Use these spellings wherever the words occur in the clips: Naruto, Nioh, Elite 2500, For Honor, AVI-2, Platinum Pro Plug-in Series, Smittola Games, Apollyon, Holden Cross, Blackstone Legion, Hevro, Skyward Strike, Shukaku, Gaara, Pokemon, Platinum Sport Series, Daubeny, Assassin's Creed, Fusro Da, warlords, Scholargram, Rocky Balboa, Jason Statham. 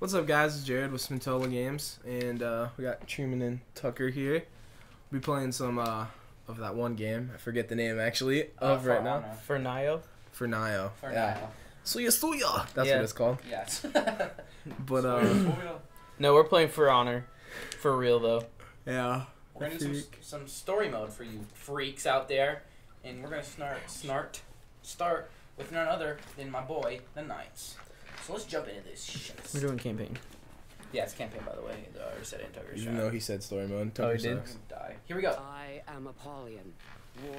What's up, guys? It's Jared with Smittola Games, and we got Truman and Tucker here. We'll be playing some of that one game. I forget the name, actually, of right now. Honor. For Nioh? For Nioh. For yeah. Nioh. Suya. That's what it's called. Yes. But, no, we're playing For Honor. For real, though. Yeah. We're going to do some story mode for you freaks out there, and we're going to start with none other than my boy, the Knights. So let's jump into this shit. We're doing campaign. Yeah, it's campaign, by the way. I said in Tucker's shot. No, he said story mode. Tucker sucks. Die. Here we go. I am Apollyon.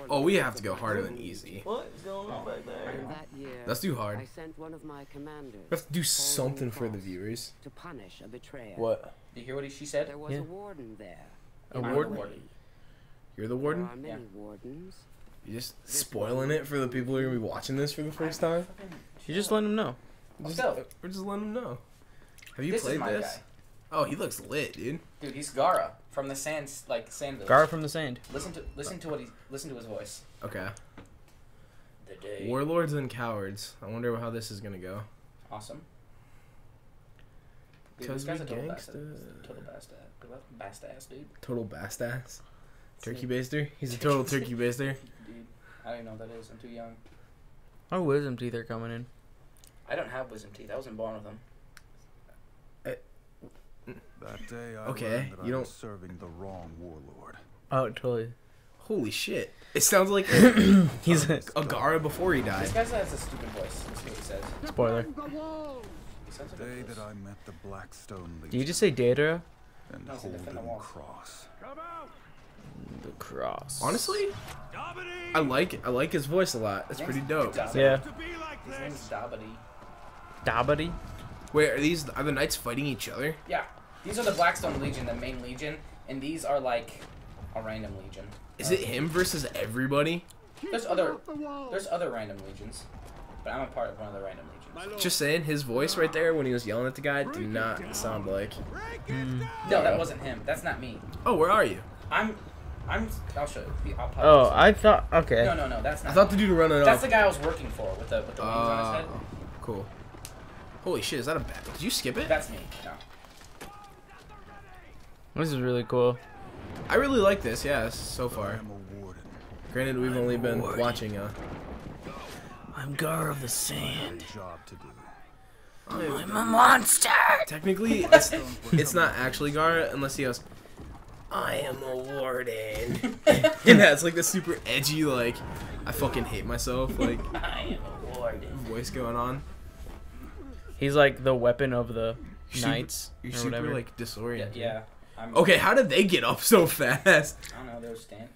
Oh, we have to go harder than easy. What's going on back there? Let's do hard. I sent one of my commanders. We have to do something for the viewers. To punish a betrayer. What? Did you hear what she said? There was a warden there. A warden? You're the warden? There are many wardens. You're just spoiling it for the people who are going to be watching this for the first time? You just let them know. We're just letting him know. Have you played this? Guy. Oh, he looks lit, dude. Dude, he's Gaara from the sands, like sand village. Gaara from the sand. Listen to his voice. Okay. The day. Warlords and cowards. I wonder how this is gonna go. Awesome. Dude, this guy's a total bastard, dude. Total bastass. Turkey baster. He's a total turkey baster. Dude, I don't even know what that is. I'm too young. Our wisdom teeth are coming in. I don't have wisdom teeth. I wasn't born with them. That day I learned that I was serving the wrong warlord. Oh, totally. Holy shit. It sounds like he's a Gaara before he died. This guy has a stupid voice. That's what he says. Spoiler. The day that I met the Blackstone Legion. Did you just say Data? And holding the cross. Come out! The cross. Honestly, Daubeny! I like his voice a lot. It's pretty dope. Yeah. His name's Daubeny. Daubeny? Wait, are the knights fighting each other? Yeah. These are the Blackstone Legion, the main legion, and these are like a random legion. Is it him versus everybody? There's other random legions, but I'm a part of one of the random legions. Just saying, his voice right there when he was yelling at the guy did not sound like. No, that wasn't him. That's not me. Oh, where are you? I'll show you. Oh, I thought. Okay. No. That's not. I thought the dude running off. That's the guy I was working for with the wings on his head. Cool. Holy shit! Is that a bat? Did you skip it? That's me. No. This is really cool. I really like this. Yes, so far. Granted, we've only been watching. I'm guard of the sand. I'm a monster. Technically, it's not actually guard unless he has. I am a warden. Yeah, it's like the super edgy, like, I fucking hate myself, like, I am a warden voice going on. He's like the weapon of the knights. You're super, like, disoriented. Yeah. Okay, how did they get up so fast? I don't know, they were standing.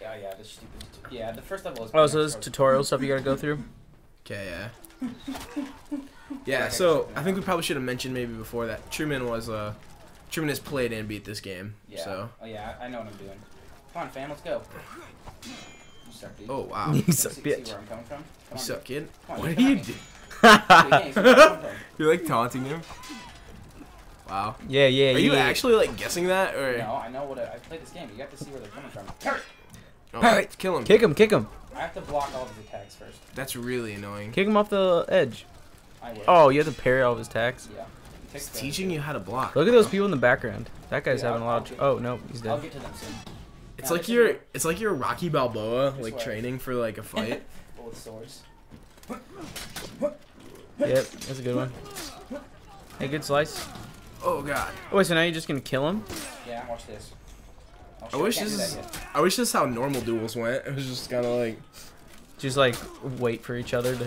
Yeah, the stupid. Yeah, the first level is. Oh, so there's tutorial stuff you gotta go through? Okay, yeah. Yeah, so I think we probably should have mentioned maybe before that Truman was, Truman has played and beat this game, so. Oh yeah, I know what I'm doing. Come on, fam, let's go. You suck, dude. Oh wow, you suck, bitch. See where I'm coming from? You suck, kid. What are you doing? You're like taunting him. Wow. Yeah. Are you actually like guessing that, or? No, I know what I played this game. You got to see where they're coming from. Hurt. All right, kill him. Kick him. I have to block all of his attacks first. That's really annoying. Kick him off the edge. I will. Oh, you have to parry all of his attacks. Yeah. He's teaching you how to block. Look at those people in the background. That guy's having a lot of. Oh no, he's dead. I'll get to them soon. It's like you're Rocky Balboa, like training for like a fight. With swords. Yep, that's a good one. Hey, good slice. Oh god. Oh wait, so now you're just gonna kill him? Yeah, watch this. I wish this is how normal duels went. It was just kind of like, wait for each other to.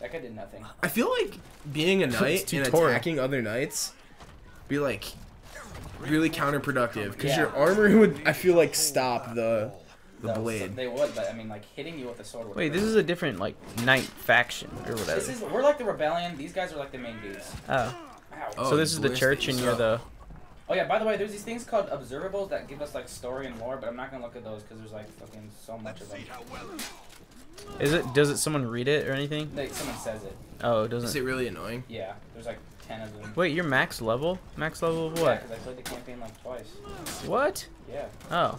That guy did nothing. I feel like being a knight and attacking other knights be like really counterproductive because your armor would, I feel like, stop the blade. They would, but I mean, like hitting you with a sword. Wait, this is a different like knight faction or whatever. We're like the rebellion. These guys are like the main dudes. Oh. Ow. So this is the church, and you're the. Oh yeah. By the way, there's these things called observables that give us like story and lore, but I'm not gonna look at those because there's like fucking so much of them. Is it? Does it? Someone read it or anything? Like someone says it. Oh, doesn't. Is it really annoying? Yeah, there's like 10 of them. Wait, you're max level? Max level of what? Yeah, because I played the campaign like twice. What? Yeah. Oh.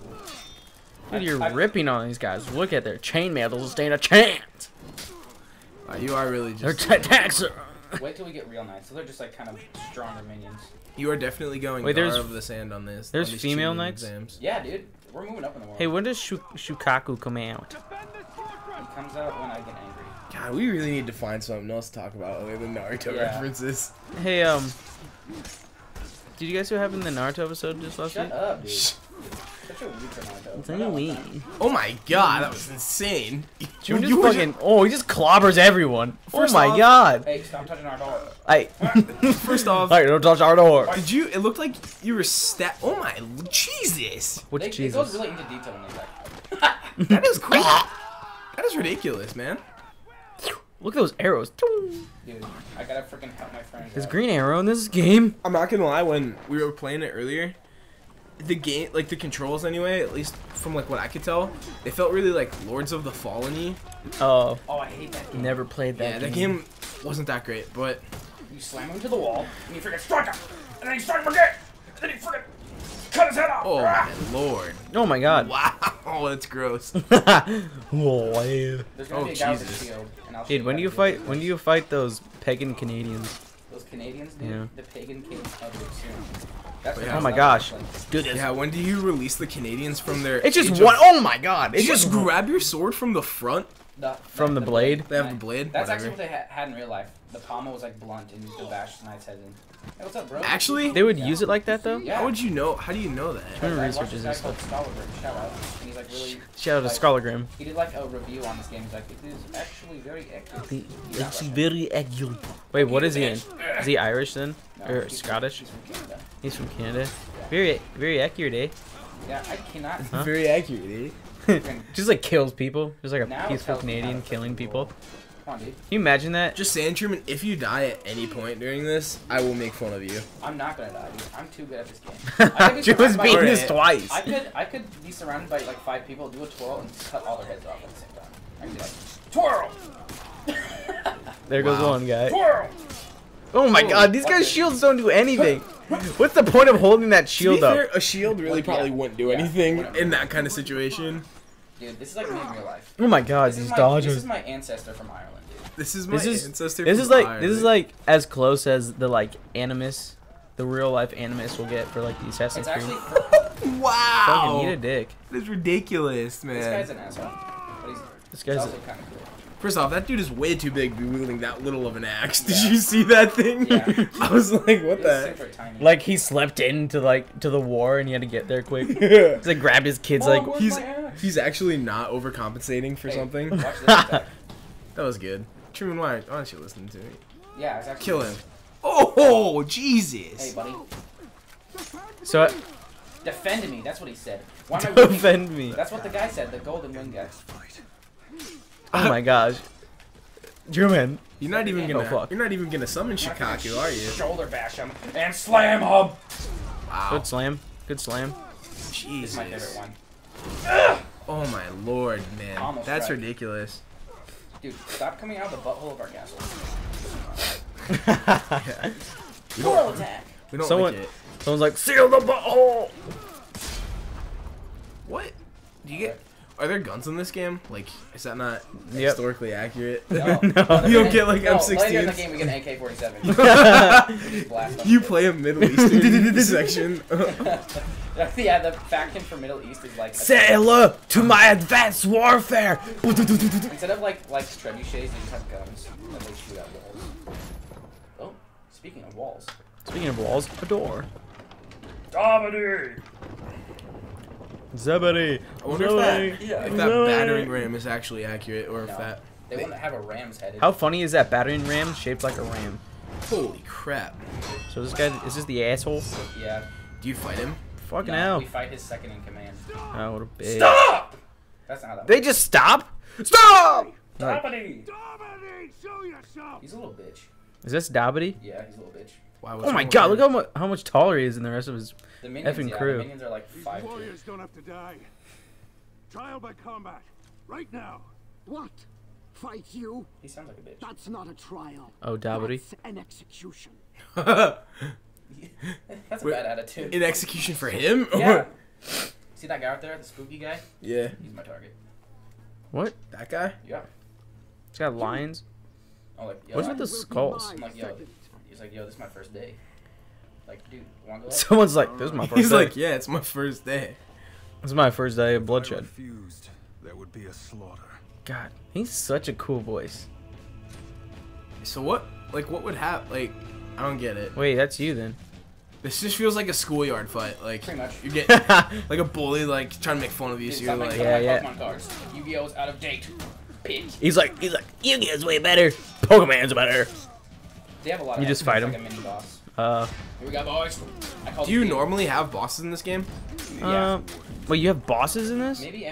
Dude, you're ripping on these guys. Look at their chainmail; they'll stand a chance. You are really just. Their attacks are Wait till we get real knights. So they're just like kind of stronger minions. You are definitely going Gaara of the Sand on this. There's on female knights? Exams. Yeah, dude. We're moving up in the world. Hey, when does Shukaku come out? He comes out when I get angry. God, we really need to find something else to talk about other than Naruto references. Hey, did you guys see what happened in the Naruto episode just last week? Shut up, dude. Such a weak Naruto. It's only weak. Oh my god, that was insane. You fucking, oh, he just clobbers everyone. First off, god. Hey, stop touching our door. First off. Hey, don't touch our door. Did you, it looked like you were oh my, Jesus. What Jesus? It goes really into detail when they're like, that is crazy. That is ridiculous, man. Look at those arrows. Dude, I gotta freaking help my friend. There's green arrow in this game. I'm not gonna lie, when we were playing it earlier, the game, like the controls anyway, at least from like what I could tell, they felt really like Lords of the Fallen-y. Oh. Oh, I hate that game. Never played that game. Yeah, that game wasn't that great, but... You slam him to the wall, and you freaking strike him, and then you strike him again, and then you freaking cut his head off. Oh, my lord. Oh, my god. Wow. Oh, that's gross. Oh, Jesus. Dude, when do you fight those pagan Canadians? Those Canadians? Dude, yeah. The pagan kings of the tune. Oh my gosh. Dude, yeah, when do you release the Canadians from their... It's just one... Oh my god. It's just grab your sword from the front. From the blade? They have the blade? That's actually what they had in real life. The pommel was like blunt and you could bash the knight's head in. Hey, what's up, bro? Actually, they would use it like that though? Yeah. How would you know? How do you know that? Research is this guy called Scholargram. Shout out. And he's like really, shout out to Scholargram. He did like a review on this game. He's like, it is actually very accurate. It's very accurate. Wait, what is he in? Is he Irish then? No, or he's Scottish? He's from Canada. He's from Canada. Yeah. Very, very accurate, eh? Yeah, I cannot. Huh? Very accurate, eh? Just like kills people. Just like a peaceful Canadian killing people. Can you imagine that? Just saying, Truman, if you die at any point during this, I will make fun of you. I'm not gonna die, dude. I'm too good at this game. Truman's beaten this twice. I could be surrounded by like 5 people, do a twirl, and cut all their heads off at the same time. I could be like, twirl! There goes one guy. Twirl! Oh my god, these guys' shields don't do anything. What's the point of holding that shield up? A shield really probably wouldn't do anything in that kind of situation. Dude, this is like me in real life. Oh my god, these dodgers. This is my ancestor from Ireland. This is my ancestor. This is like Ireland. This is like as close as the like animus, the real life animus will get for like the Assassin's Creed. Wow! Fucking eat a dick. This is ridiculous, man. This guy's an asshole. But he's, this guy's also kind of cool. First off, that dude is way too big to be wielding that little of an axe. Yeah. Did you see that thing? Yeah. I was like, what the heck? Like he slept into like to the war and he had to get there quick. Yeah. He's like grabbed his kids like he's actually not overcompensating for something. Watch this attack. That was good. Truman, why aren't you listening to me? Yeah, exactly. Kill him. Oh, Jesus. Hey, buddy. So, defend me. That's what he said. Why am I defend me. That's what the guy said. The golden wing guy. Oh my gosh. Truman, you're not even gonna. Fuck. You're not even gonna summon Shukaku, are you? Shoulder bash him and slam him. Wow. Good slam. Good slam. Jesus. This is my favorite one. Ugh! Oh my lord, man. Almost that's right. Ridiculous. Dude, stop coming out of the butthole of our castle. Yeah. Coral attack! We don't like it. Someone's like, seal the butthole! What? Do you get... Are there guns in this game? Like, is that not historically accurate? No. No. You don't get, like, M16s? Later in the game we get an AK-47. You play a Middle Eastern section. Yeah, the faction for Middle East is like... Say hello to my advanced warfare! Instead of, like trebuchets, they just have guns. And they shoot at walls. Oh, speaking of walls. Speaking of walls, a door. Daubeny! Zebedee. I wonder if that battering ram is actually accurate, or if that... They want to have a ram's head. How funny is that battering ram shaped like a ram? Holy crap. So this guy, is this the asshole? Yeah. Do you fight him? Fucking hell. We fight his second in command. Oh, what a bitch. Stop! That's not how that works. They just stop? Stop! Daubeny! Daubeny, show yourself! He's a little bitch. Is this Daubeny? Yeah, he's a little bitch. Oh my god, look how much taller he is than the rest of his effing crew. The minions are like 5'2". These warriors don't have to die. Trial by combat. Right now. What? Fight you? He sounds like a bitch. That's not a trial. Oh, Daubeny. That's an execution. That's a bad attitude. An execution for him? Yeah. See that guy out there? The spooky guy? Yeah. He's my target. What? That guy? Yeah. He's got lions. I'm like, yo, what's with the skulls? I'm like, yo, he's like, yo, this is my first day. Like, dude, wanna go out? Someone's like, this is my first day. He's like, yeah, it's my first day. It's my first day of bloodshed. If I refused, there would be a slaughter. God, he's such a cool voice. So what? Like, what would happen? Like, I don't get it. Wait, that's you then. This just feels like a schoolyard fight. Like, pretty much. You get like a bully, like trying to make fun of you. Dude, so you're like, yeah. Pokemon cards. Yu-Gi-Oh's out of date. Bitch. He's like, Yu-Gi-Oh's way better. Pokemon's better. They have a lot. You just fight him. Like a mini boss. Here we go, boys. Do you normally have bosses in this game? Yeah. Wait, you have bosses in this? Maybe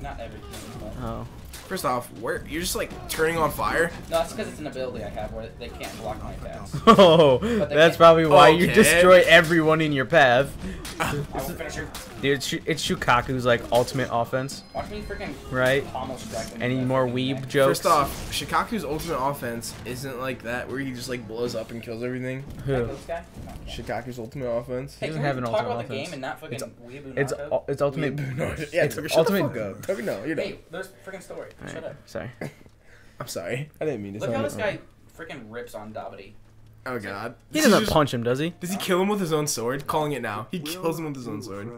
not every game, but... Oh. First off, where you're just like turning on fire? No, that's because it's an ability I have where they can't block my path. Oh, that's probably why you destroy everyone in your path. Dude, it's Shukaku's like ultimate offense. Watch me freaking right. Any more weeb jokes? First off, Shukaku's ultimate offense isn't like that where he just like blows up and kills everything. Who? Shukaku's ultimate offense. Hey, he doesn't have an ultimate offense. Game and not fucking it's ultimate. Yeah, it's ultimate. No, you're not. Hey, there's freaking story. Right. Shut up. Sorry. I'm sorry. I didn't mean to. Look how this guy freaking rips on Daubeny. Oh God. He doesn't punch him, does he? Does he kill him with his own sword? Calling it now. He kills him with his own sword.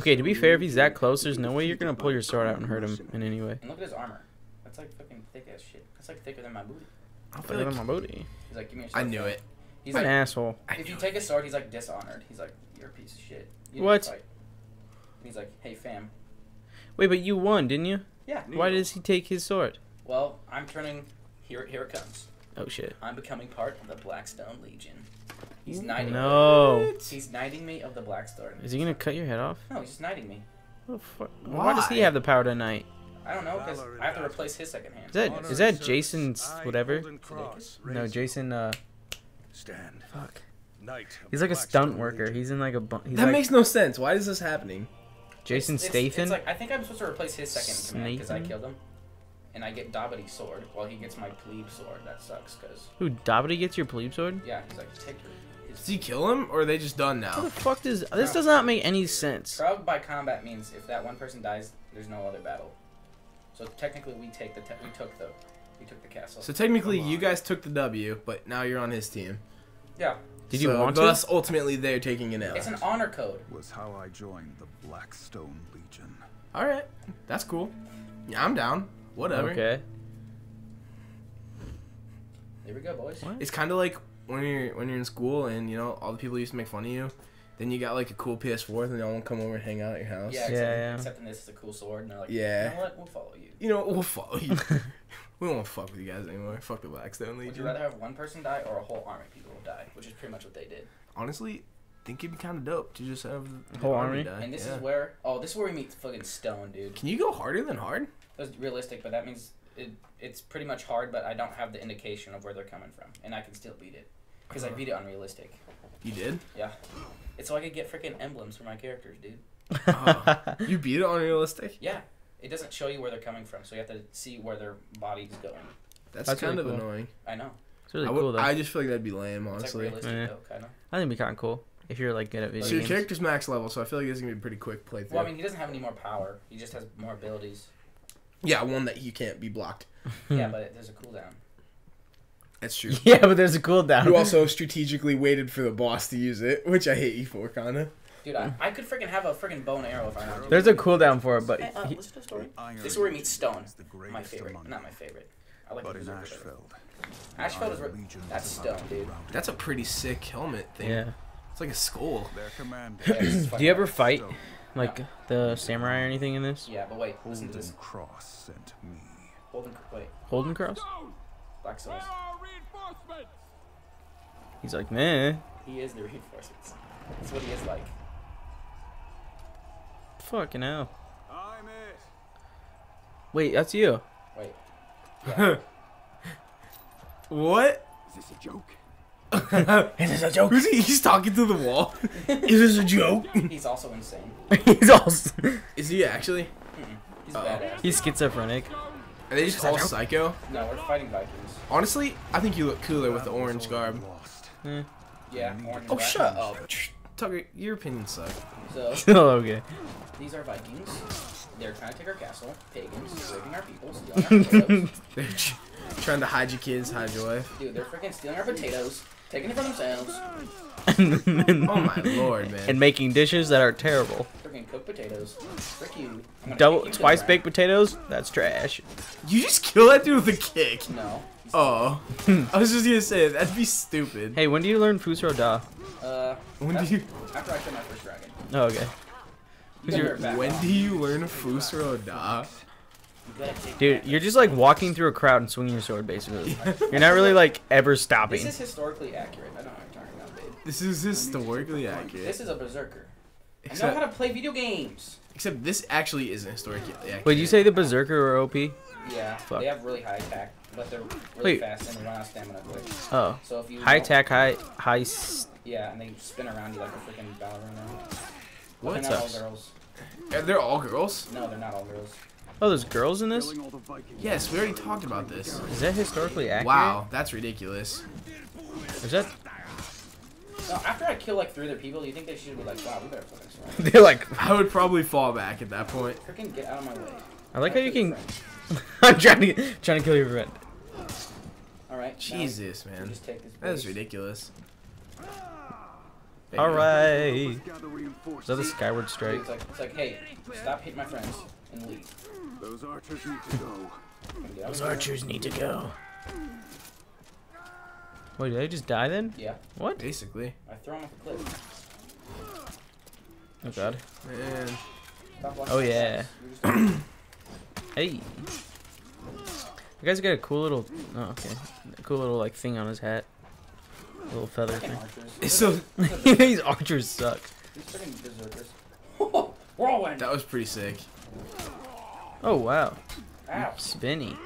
Okay, to be fair, if he's that close, there's no way you're gonna pull your sword out and hurt him in any way. And look at his armor. That's like fucking thick ass shit. That's like thicker than my booty. I'll put it on my booty. He's like, give me a sword. I knew it. He's like, an asshole. If you take a sword, he's like dishonored. He's like, you're a piece of shit. What? He's like, hey fam. Wait, but you won, didn't you? Yeah. Why does he take his sword? Well, I'm turning... Here it comes. Oh, shit. I'm becoming part of the Blackstone Legion. He's knighting me. He's knighting me of the Blackstone. Is he going to cut your head off? No, he's just knighting me. What the fuck? Why does he have the power to knight? I don't know, because I have to replace his second hand. Is that Jason's whatever? No, Jason, Stand. Fuck. He's like a stunt worker. He's in like a... That makes no sense. Why is this happening? Jason Statham? It's like, I think I'm supposed to replace his second command because I killed him. And I get Daubeny's sword while he gets my plebe sword. That sucks because... Who, Daubeny gets your plebe sword? Yeah, he's like, take his... Does he kill him or are they just done now? What the fuck does... This does not make any sense. Proud by combat means if that one person dies, there's no other battle. So technically we took the castle. So technically you guys took the W, but now you're on his team. Yeah. Did you want to? Thus, ultimately, they're taking an L. It's an honor code. Was how I joined the Blackstone Legion. All right, that's cool. Yeah, I'm down. Whatever. Okay. There we go, boys. What? It's kind of like when you're in school and you know all the people used to make fun of you. Then you got like a cool PS4, then y'all want to come over and hang out at your house. Yeah, except in this is a cool sword, and they're like, yeah. You know what? We'll follow you. You know, we'll follow you. We don't want to fuck with you guys anymore. Fuck the Blackstone Legion. Would you rather have one person die or a whole army of people die? Which is pretty much what they did. Honestly, I think it'd be kind of dope to just have the whole army die. And this is where, this is where we meet fucking Stone, dude. Can you go harder than hard? That was realistic, but that means it's pretty much hard, but I don't have the indication of where they're coming from, and I can still beat it. Because I beat it on realistic. You did? Yeah. It's so I could get freaking emblems for my characters, dude. You beat it on realistic? Yeah. It doesn't show you where they're coming from, so you have to see where their body's going. That's kind of annoying. I know. It's really cool, though. I just feel like that'd be lame, honestly. It's like realistic, though, kind of. I think it'd be kind of cool if you're like good at video games. So your character's max level, so I feel like this is gonna be a pretty quick playthrough. Well, I mean, he doesn't have any more power. He just has more abilities. Yeah, one that you can't be blocked. Yeah, but there's a cooldown. That's true. Yeah, but there's a cooldown. You also strategically waited for the boss to use it, which I hate you for, kinda. Dude, I could freaking have a freaking bow and arrow if I wanted to. There's a cooldown for it, but... Hey, listen to the story. This is where he meets Stone. My favorite. Not my favorite. I like the Ashfeld is where... That's Stone, dude. That's a pretty sick helmet thing. Yeah. It's like a skull. Do you ever fight, like, the samurai or anything in this? Yeah, but wait. Listen to this. Holden Cross sent me. Holden Cross? Black Souls. He's like, meh. He is the reinforcements. That's what he is like. Fucking hell. I'm it. Wait, that's you. Wait. Yeah. What? Is this a joke? Is this a joke? He's talking to the wall. Is this a joke? He's also insane. Is he actually? Mm-mm. He's badass. He's schizophrenic. Are they just called Psycho? No, we're fighting Vikings. Honestly, I think you look cooler with the orange garb. Yeah. Yeah, orange. Oh, shut up. Tucker, your opinion sucks. So, okay. These are Vikings. They're trying to take our castle. Pagans, raping our people. Stealing our Trying to hide your kids, hide your wife. Dude, they're freaking stealing our potatoes, taking it for themselves. Oh my lord, man. And making dishes that are terrible. Freaking cooked potatoes. Frick you. Twice baked potatoes? That's trash. You just kill that dude with a kick. No. Oh. I was just gonna say, that'd be stupid. Hey, when do you learn Fusro Da? When do you... After I kill my first dragon. Oh, okay. When do you learn Fusro Da? Dude, you're just like walking through a crowd and swinging your sword, basically. You're not really like ever stopping. This is historically accurate. I don't know what you're talking about, babe. This is historically accurate. This is a berserker. I know how to play video games. Except this actually isn't historically accurate. Wait, did you say the berserker or OP? Yeah, fuck. They have really high attack, but they're really fast and they run out of stamina quick. Oh. So if you high attack, high. Yeah, and they spin around you like a freaking ballerina. What? They're not all girls. They're all girls? No, they're not all girls. Oh, there's girls in this? Yes, we already talked about this. Is that historically accurate? Wow, that's ridiculous. Is that? No, after I kill like three other people, you think they should be like, wow, we better put this right. They're like, I would probably fall back at that point. Freaking get out of my way. I like how you can. I'm trying to kill your friend. All right. Jesus, man. That is ridiculous. All right. Is that a Skyward Strike? It's like, hey, stop hitting my friends and leave. Those archers need to go. Wait, did I just die then? Yeah. What? Basically. I throw him off a cliff. Oh god. Man. Oh yeah. Hey. You guys got a cool little. Oh okay. A cool little like thing on his hat. A little feather thing. So these archers suck. These freaking berserkers. Whirlwind. That was pretty sick. Oh wow. Ow. Spinny.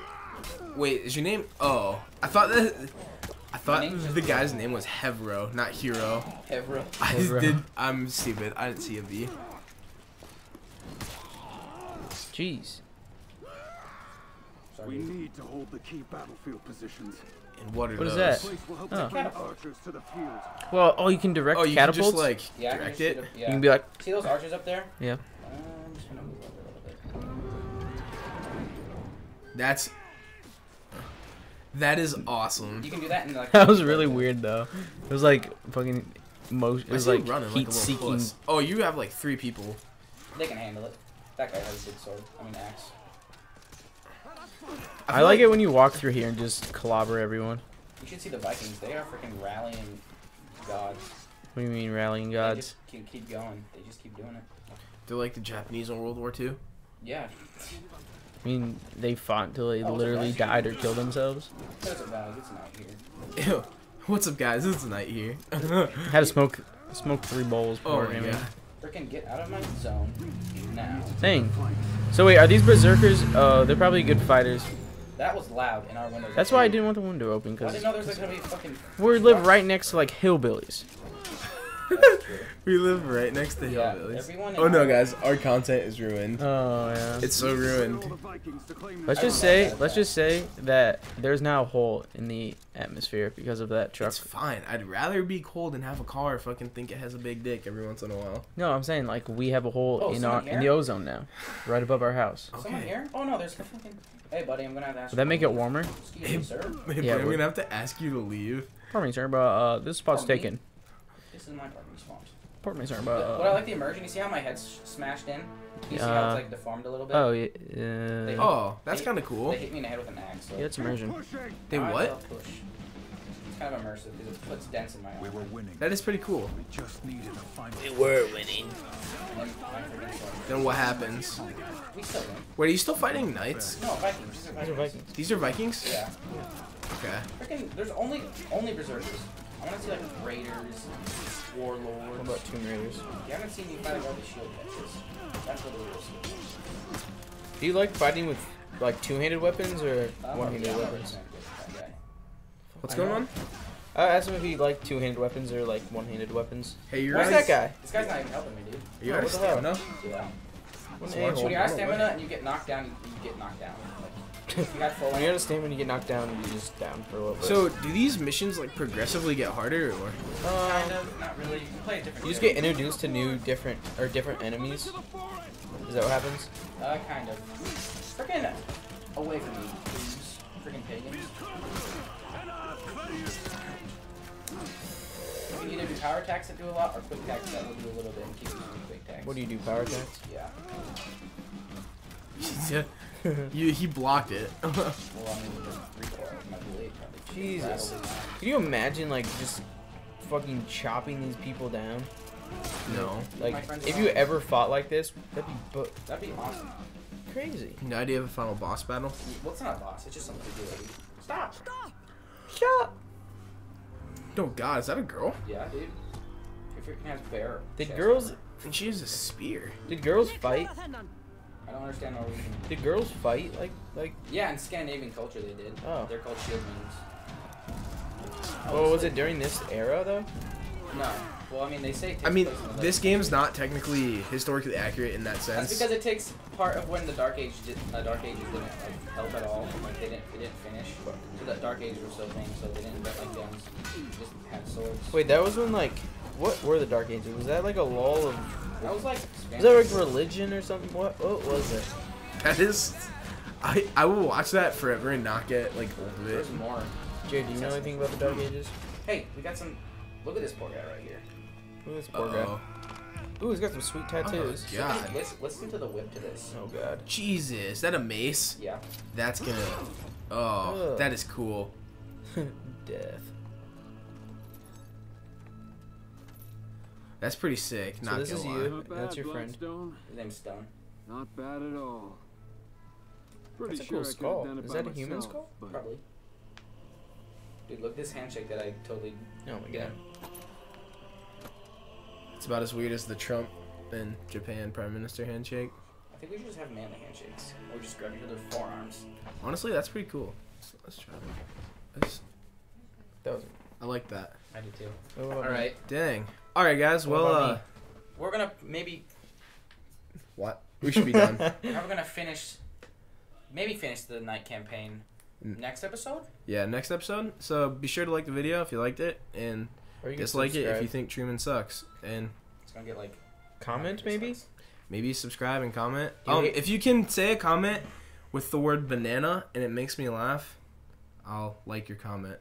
Wait, is your name? Oh, I thought the guy's name was Hevro, not Hero. Hevro. I'm stupid. I didn't see a V. Jeez. We need to hold the key battlefield positions. And what is that? Oh. Well, oh, you can direct catapults? Oh, you can just, like, direct it? Yeah. You can be like... See those archers up there? Yeah. I'm just gonna move over a little bit. That's... That is awesome. You can do that in like. That was really weird though. It was like fucking motion. It was like heat-seeking. Oh, you have like three people. They can handle it. That guy has a big sword. I mean axe. I like it when you walk through here and just clobber everyone. You should see the Vikings. They are freaking rallying gods. What do you mean rallying gods? They just keep going. They just keep doing it. They're like the Japanese in World War II. Yeah. I mean, they fought until they literally died or killed themselves. What's up, guys? It's night here. Ew. What's up, guys? It's night here. Had to smoke three bowls. Oh, yeah. Freaking get out of my zone now. Dang. So, wait, are these berserkers? They're probably good fighters. That was loud in our window. That's why I didn't want the window open, because... I didn't know there was like, going to be fucking... We live right next to, like, hillbillies. We live right next to hillbillies. Yeah, oh no, guys, our content is ruined. Oh yeah, it's so ruined. Let's just say that there's now a hole in the atmosphere because of that truck. It's fine. I'd rather be cold and have a car fucking think it has a big dick every once in a while. No, I'm saying like we have a hole in the ozone now, right above our house. Okay. Someone here? Oh no, there's fucking. Hey buddy, I'm gonna have to ask. Would that make it warmer? Excuse me, sir. Yeah, I'm gonna have to ask you to leave. Pardon me, sir, but this spot's taken. This is my parking spot. What I like the immersion. You see how my head's smashed in? You see how it's like deformed a little bit? Oh, yeah. That's kind of cool. They hit me in the head with an axe. So. Yeah, it's immersion. They what? It's kind of immersive because it puts dents in my eye. We were winning. That is pretty cool. We just needed a final. We were winning. Then what happens? We still win. Wait, are you still fighting knights? No, Vikings. These are Vikings? Yeah. Okay. Freaking, there's only berserkers. I want to see like raiders, warlords. What about tomb raiders? You haven't seen me fighting all the shield catches. That's what the real skill is. Do you like fighting with like two-handed weapons or one-handed weapons? What's going on? I asked him if he liked two-handed weapons or like one-handed weapons. Hey, you're right. Where's that guy? This guy's not even helping me, dude. Are you out of stamina? Yeah. When you're out of stamina and you get knocked down, you get knocked down. When you understand when you get knocked down, you just down for a little bit. So, do these missions like progressively get harder, or? Kind of, not really. You can play a different. You just get introduced to different enemies. Is that what happens? Kind of. Freaking away from me, please. freaking pagans. You either do power attacks that do a lot or quick attacks that will do a little bit and keep using quick attacks. What do you do, power attacks? Yeah. He blocked it. Well, I mean, Jesus. Can you imagine, like, just fucking chopping these people down? No. Like, if you ever fought like this, that'd be awesome. Crazy. No idea of a final boss battle? Well, it's not a boss. It's just something to do. Like, stop! Stop! Shut up! Oh, God. Is that a girl? Yeah, dude. She freaking has bear. Did girls... And she has a spear. Did girls fight? I don't understand how we can... Did girls fight? Like... Yeah, in Scandinavian culture they did. Oh. They're called shieldmans. Oh, was it during this era, though? No. Well, I mean, they say it takes place in the this game's not technically historically accurate in that sense. That's because it takes part of when the Dark Age didn't like, help at all. Like, they didn't finish. So the Dark Age were so famous, so they didn't get, like, guns. They just had swords. Wait, that was when, like... What were the Dark Ages? Was that, like, a lull of... That was like Spanish. Was that like religion or something? What was it? That is, I will watch that forever and not get like old of it. There's more. Jared, do you know anything about the Dark Ages? Hey, we got some. Look at this poor guy right here. Look at this poor guy. Ooh, he's got some sweet tattoos. Oh, God. Listen to the whip to this. Oh God. Jesus, is that a mace? Yeah. That's gonna. Oh, that is cool. Death. That's pretty sick. So not this is you. That's your friend. His name's Stone. Not bad at all. That's a cool skull. Is that a human skull? Probably. Dude, look at this handshake that I totally... Oh my God. It's about as weird as the Trump and Japan Prime Minister handshake. I think we should just have manly handshakes. Or just grab each other's forearms. Honestly, that's pretty cool. Let's try that. I like that. I do too. Oh, all right. Dang. All right, guys. Well, we're gonna maybe. What? We should be done. We're gonna finish. Maybe finish the night campaign next episode. Yeah, next episode. So be sure to like the video if you liked it, and dislike it if you think Truman sucks. And it's gonna get like comment maybe. Sucks. Maybe subscribe and comment. If you can say a comment with the word banana and it makes me laugh, I'll like your comment.